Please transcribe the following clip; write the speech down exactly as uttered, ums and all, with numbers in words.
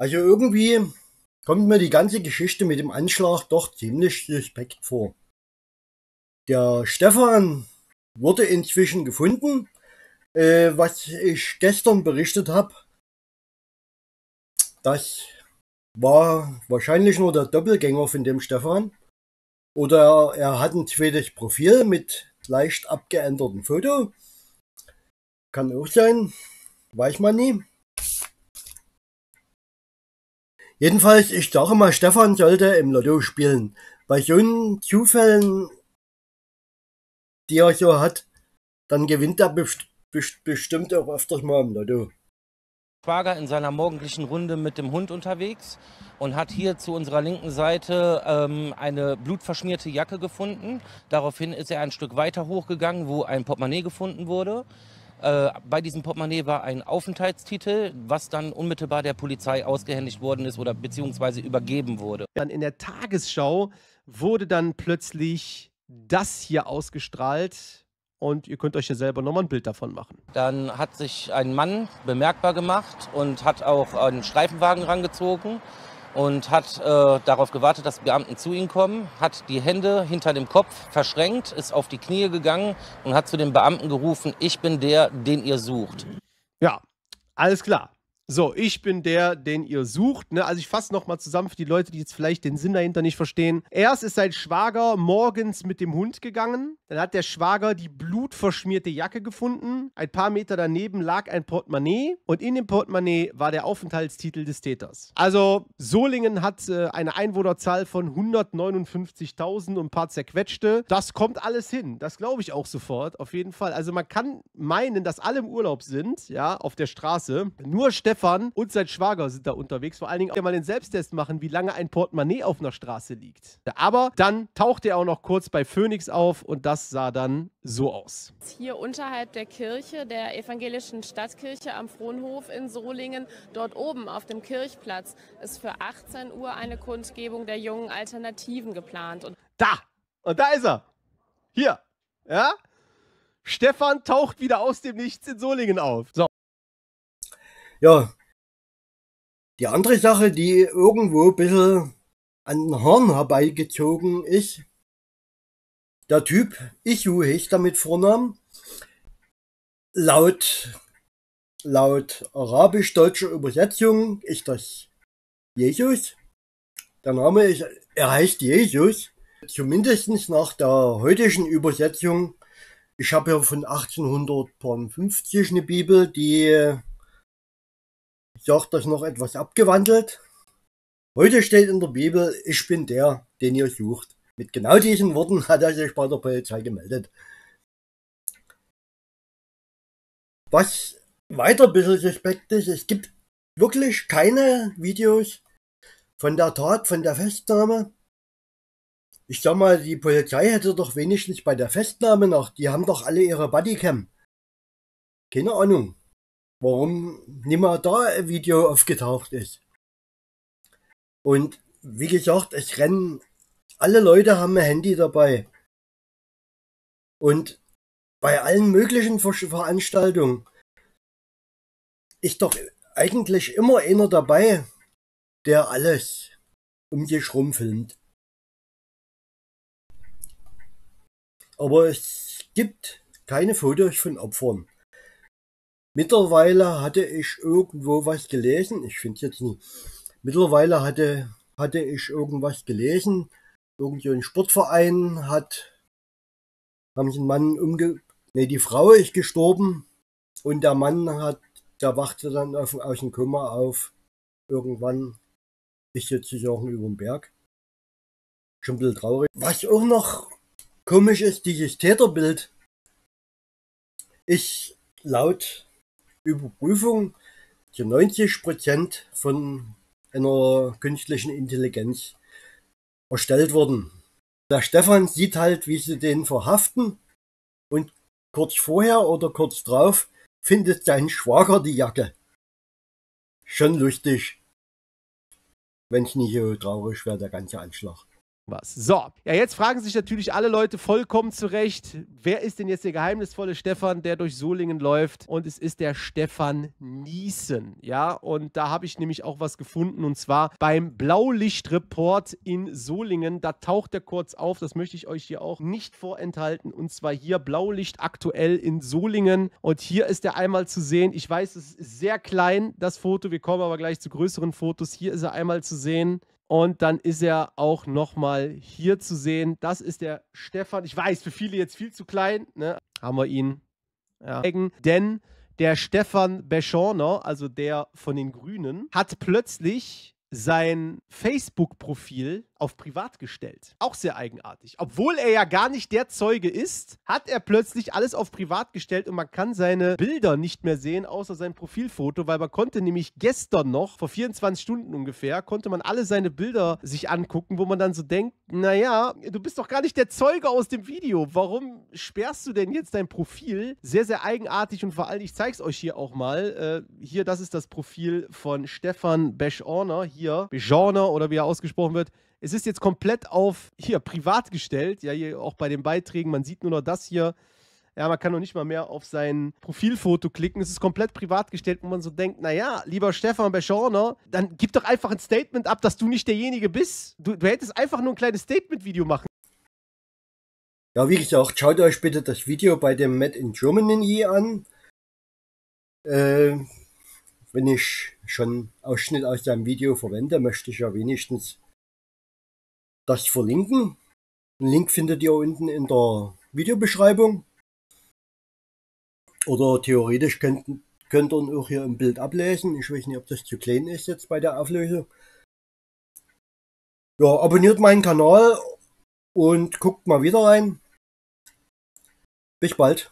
Also irgendwie kommt mir die ganze Geschichte mit dem Anschlag doch ziemlich suspekt vor. Der Stefan wurde inzwischen gefunden, äh, was ich gestern berichtet habe. Das war wahrscheinlich nur der Doppelgänger von dem Stefan. Oder er hat ein zweites Profil mit leicht abgeändertem Foto. Kann auch sein. Weiß man nie. Jedenfalls, ich sage mal, Stefan sollte im Lotto spielen. Bei solchen Zufällen, die er so hat, dann gewinnt er best best bestimmt auch öfters mal im Lotto. Schwager in seiner morgendlichen Runde mit dem Hund unterwegs und hat hier zu unserer linken Seite ähm, eine blutverschmierte Jacke gefunden. Daraufhin ist er ein Stück weiter hochgegangen, wo ein Portemonnaie gefunden wurde. Äh, bei diesem Portemonnaie war ein Aufenthaltstitel, was dann unmittelbar der Polizei ausgehändigt worden ist oder beziehungsweise übergeben wurde. Dann in der Tagesschau wurde dann plötzlich das hier ausgestrahlt. Und ihr könnt euch ja selber nochmal ein Bild davon machen. Dann hat sich ein Mann bemerkbar gemacht und hat auch einen Streifenwagen rangezogen und hat äh, darauf gewartet, dass Beamten zu ihm kommen, hat die Hände hinter dem Kopf verschränkt, ist auf die Knie gegangen und hat zu den Beamten gerufen, ich bin der, den ihr sucht. Ja, alles klar. So, ich bin der, den ihr sucht. Ne? Also ich fasse nochmal zusammen für die Leute, die jetzt vielleicht den Sinn dahinter nicht verstehen. Erst ist sein Schwager morgens mit dem Hund gegangen. Dann hat der Schwager die blutverschmierte Jacke gefunden. Ein paar Meter daneben lag ein Portemonnaie. Und in dem Portemonnaie war der Aufenthaltstitel des Täters. Also Solingen hat äh, eine Einwohnerzahl von hundertneunundfünfzigtausend und ein paar zerquetschte. Das kommt alles hin. Das glaube ich auch sofort, auf jeden Fall. Also man kann meinen, dass alle im Urlaub sind, ja, auf der Straße. Nur Stefan und sein Schwager sind da unterwegs. Vor allen Dingen, auch mal den Selbsttest machen, wie lange ein Portemonnaie auf einer Straße liegt. Aber dann tauchte er auch noch kurz bei Phoenix auf und das sah dann so aus. Hier unterhalb der Kirche, der evangelischen Stadtkirche am Frohnhof in Solingen, dort oben auf dem Kirchplatz, ist für achtzehn Uhr eine Kundgebung der jungen Alternativen geplant. Und da! Und da ist er! Hier! Ja? Stefan taucht wieder aus dem Nichts in Solingen auf. So. Ja, die andere Sache, die irgendwo ein bisschen an den Haaren herbeigezogen ist, der Typ, Isu hieß der mit Vornamen, laut, laut arabisch-deutscher Übersetzung ist das Jesus. Der Name ist, er heißt Jesus, zumindest nach der heutigen Übersetzung. Ich habe ja von achtzehnhundertfünfzig eine Bibel, die... Ich sage das noch etwas abgewandelt. Heute steht in der Bibel, ich bin der, den ihr sucht. Mit genau diesen Worten hat er sich bei der Polizei gemeldet. Was weiter ein bisschen suspekt ist, es gibt wirklich keine Videos von der Tat, von der Festnahme. Ich sag mal, die Polizei hätte doch wenigstens bei der Festnahme noch, die haben doch alle ihre Bodycam. Keine Ahnung. Warum nimmer da ein Video aufgetaucht ist. Und wie gesagt, es rennen, alle Leute haben ein Handy dabei. Und bei allen möglichen Veranstaltungen ist doch eigentlich immer einer dabei, der alles um sich rumfilmt. Aber es gibt keine Fotos von Opfern. Mittlerweile hatte ich irgendwo was gelesen, ich finde es jetzt nie, mittlerweile hatte, hatte ich irgendwas gelesen, irgendein Sportverein hat, haben sie einen Mann umge... Ne, die Frau ist gestorben und der Mann hat, der wachte dann auf, aus dem Koma auf, irgendwann ist jetzt sicher auch über den Berg. Schon ein bisschen traurig. Was auch noch komisch ist, dieses Täterbild, ich laut Überprüfung zu neunzig Prozent von einer künstlichen Intelligenz erstellt worden. Der Stefan sieht halt, wie sie den verhaften und kurz vorher oder kurz drauf findet sein Schwager die Jacke. Schon lustig, wenn es nicht so traurig wäre, der ganze Anschlag. was. So, ja, jetzt fragen sich natürlich alle Leute vollkommen zu Recht, wer ist denn jetzt der geheimnisvolle Stefan, der durch Solingen läuft? Und es ist der Stefan Niesen, ja, und da habe ich nämlich auch was gefunden, und zwar beim Blaulicht Report in Solingen, da taucht er kurz auf, das möchte ich euch hier auch nicht vorenthalten, und zwar hier Blaulicht aktuell in Solingen, und hier ist er einmal zu sehen, ich weiß, es ist sehr klein, das Foto, wir kommen aber gleich zu größeren Fotos, hier ist er einmal zu sehen. Und dann ist er auch nochmal hier zu sehen. Das ist der Stefan. Ich weiß, für viele jetzt viel zu klein. Ne? Haben wir ihn. Ja. Denn der Stefan Beschorner, also der von den Grünen, hat plötzlich sein Facebook-Profil auf privat gestellt. Auch sehr eigenartig. Obwohl er ja gar nicht der Zeuge ist, hat er plötzlich alles auf privat gestellt und man kann seine Bilder nicht mehr sehen, außer sein Profilfoto, weil man konnte nämlich gestern noch, vor vierundzwanzig Stunden ungefähr, konnte man alle seine Bilder sich angucken, wo man dann so denkt, naja, du bist doch gar nicht der Zeuge aus dem Video. Warum sperrst du denn jetzt dein Profil? Sehr, sehr eigenartig, und vor allem, ich zeige es euch hier auch mal. Äh, hier, das ist das Profil von Stefan Beschorner, hier, Beschorner oder wie er ausgesprochen wird. Es ist jetzt komplett auf, hier, privat gestellt, ja, hier auch bei den Beiträgen, man sieht nur noch das hier, ja, man kann noch nicht mal mehr auf sein Profilfoto klicken, es ist komplett privat gestellt, wo man so denkt, naja, lieber Stefan Beschorner, dann gib doch einfach ein Statement ab, dass du nicht derjenige bist, du, du hättest einfach nur ein kleines Statement-Video machen. Ja, wie gesagt, schaut euch bitte das Video bei dem MadinGermany an, äh, wenn ich schon Ausschnitt aus seinem Video verwende, möchte ich ja wenigstens das verlinken. Den Link findet ihr unten in der Videobeschreibung. Oder theoretisch könnt, könnt ihr auch hier im Bild ablesen. Ich weiß nicht, ob das zu klein ist jetzt bei der Auflösung. Ja, abonniert meinen Kanal und guckt mal wieder rein. Bis bald.